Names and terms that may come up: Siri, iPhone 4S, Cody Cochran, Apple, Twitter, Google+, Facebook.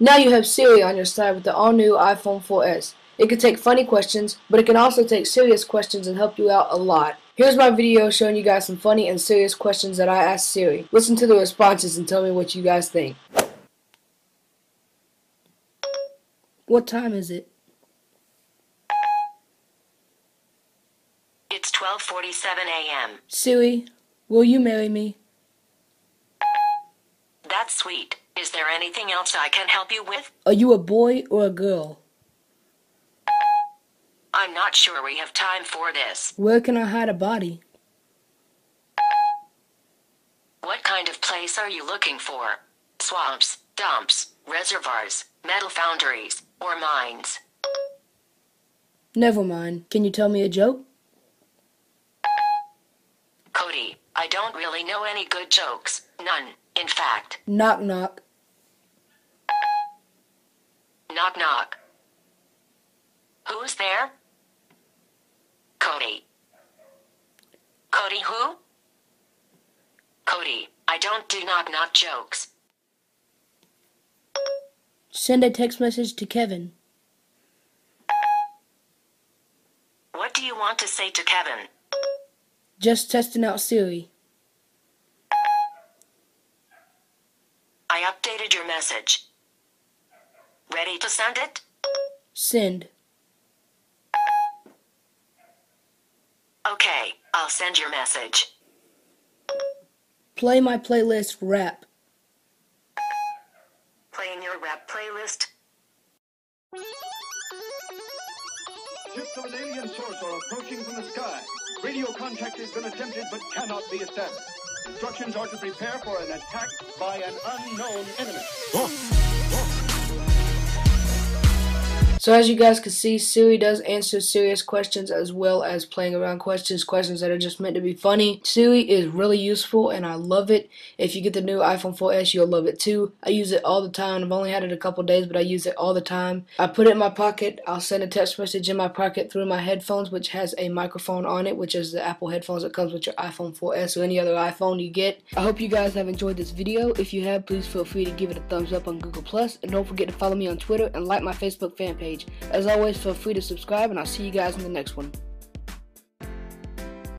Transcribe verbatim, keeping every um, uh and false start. Now you have Siri on your side with the all-new iPhone four S. It can take funny questions, but it can also take serious questions and help you out a lot. Here's my video showing you guys some funny and serious questions that I asked Siri. Listen to the responses and tell me what you guys think. What time is it? It's twelve forty-seven a m Siri, will you marry me? That's sweet. Is there anything else I can help you with? Are you a boy or a girl? I'm not sure we have time for this. Where can I hide a body? What kind of place are you looking for? Swamps, dumps, reservoirs, metal foundries, or mines? Never mind. Can you tell me a joke? Cody, I don't really know any good jokes. None, in fact. Knock, knock. Knock, knock. Who's there? Cody. Cody who? Cody, I don't do knock-knock jokes. Send a text message to Kevin. What do you want to say to Kevin? Just testing out Siri. I updated your message. Ready to send it? Send. Okay, I'll send your message. Play my playlist rap. Playing your rap playlist. Shifts of an alien source are approaching from the sky. Radio contact has been attempted but cannot be established. Instructions are to prepare for an attack by an unknown enemy. Oh. So as you guys can see, Siri does answer serious questions as well as playing around questions, questions that are just meant to be funny. Siri is really useful and I love it. If you get the new iPhone four S, you'll love it too. I use it all the time. I've only had it a couple days, but I use it all the time. I put it in my pocket. I'll send a text message in my pocket through my headphones, which has a microphone on it, which is the Apple headphones that comes with your iPhone four S or any other iPhone you get. I hope you guys have enjoyed this video. If you have, please feel free to give it a thumbs up on Google plus, and don't forget to follow me on Twitter and like my Facebook fan page. As always, feel free to subscribe, and I'll see you guys in the next one.